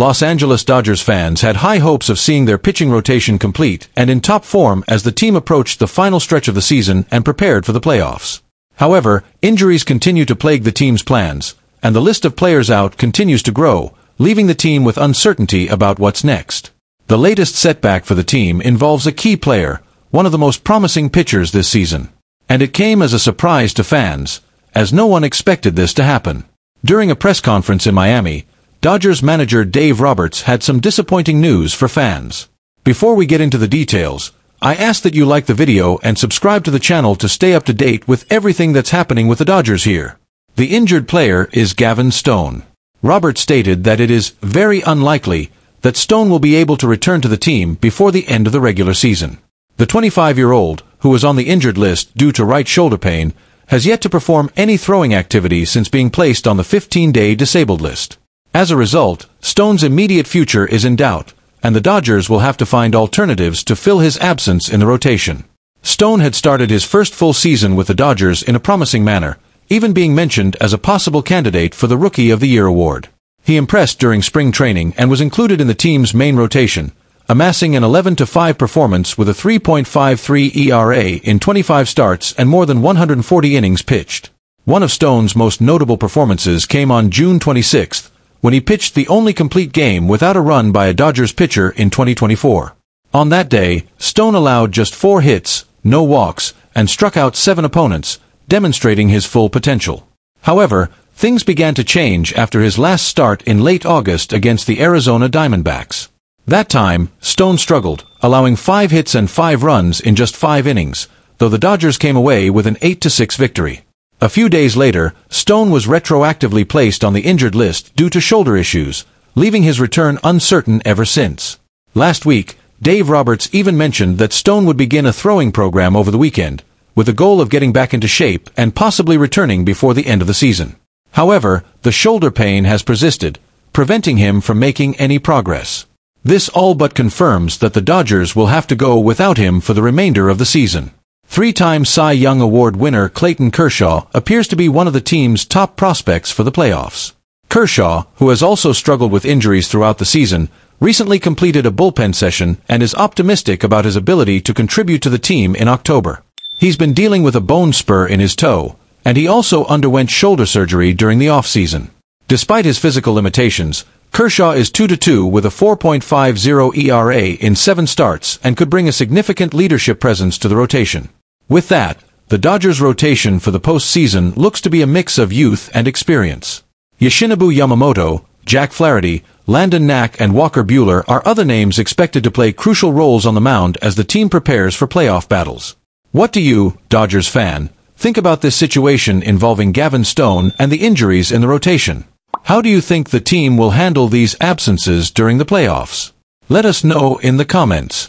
Los Angeles Dodgers fans had high hopes of seeing their pitching rotation complete and in top form as the team approached the final stretch of the season and prepared for the playoffs. However, injuries continue to plague the team's plans, and the list of players out continues to grow, leaving the team with uncertainty about what's next. The latest setback for the team involves a key player, one of the most promising pitchers this season. And it came as a surprise to fans, as no one expected this to happen. During a press conference in Miami, Dodgers manager Dave Roberts had some disappointing news for fans. Before we get into the details, I ask that you like the video and subscribe to the channel to stay up to date with everything that's happening with the Dodgers here. The injured player is Gavin Stone. Roberts stated that it is very unlikely that Stone will be able to return to the team before the end of the regular season. The 25-year-old, who was on the injured list due to right shoulder pain, has yet to perform any throwing activity since being placed on the 15-day disabled list. As a result, Stone's immediate future is in doubt, and the Dodgers will have to find alternatives to fill his absence in the rotation. Stone had started his first full season with the Dodgers in a promising manner, even being mentioned as a possible candidate for the Rookie of the Year award. He impressed during spring training and was included in the team's main rotation, amassing an 11-5 performance with a 3.53 ERA in 25 starts and more than 140 innings pitched. One of Stone's most notable performances came on June 26th, when he pitched the only complete game without a run by a Dodgers pitcher in 2024. On that day, Stone allowed just 4 hits, no walks, and struck out 7 opponents, demonstrating his full potential. However, things began to change after his last start in late August against the Arizona Diamondbacks. That time, Stone struggled, allowing 5 hits and 5 runs in just 5 innings, though the Dodgers came away with an 8-6 victory. A few days later, Stone was retroactively placed on the injured list due to shoulder issues, leaving his return uncertain ever since. Last week, Dave Roberts even mentioned that Stone would begin a throwing program over the weekend, with the goal of getting back into shape and possibly returning before the end of the season. However, the shoulder pain has persisted, preventing him from making any progress. This all but confirms that the Dodgers will have to go without him for the remainder of the season. Three-time Cy Young Award winner Clayton Kershaw appears to be one of the team's top prospects for the playoffs. Kershaw, who has also struggled with injuries throughout the season, recently completed a bullpen session and is optimistic about his ability to contribute to the team in October. He's been dealing with a bone spur in his toe, and he also underwent shoulder surgery during the offseason. Despite his physical limitations, Kershaw is 2-2 with a 4.50 ERA in 7 starts and could bring a significant leadership presence to the rotation. With that, the Dodgers' rotation for the postseason looks to be a mix of youth and experience. Yoshinobu Yamamoto, Jack Flaherty, Landon Knack and Walker Buehler are other names expected to play crucial roles on the mound as the team prepares for playoff battles. What do you, Dodgers fan, think about this situation involving Gavin Stone and the injuries in the rotation? How do you think the team will handle these absences during the playoffs? Let us know in the comments.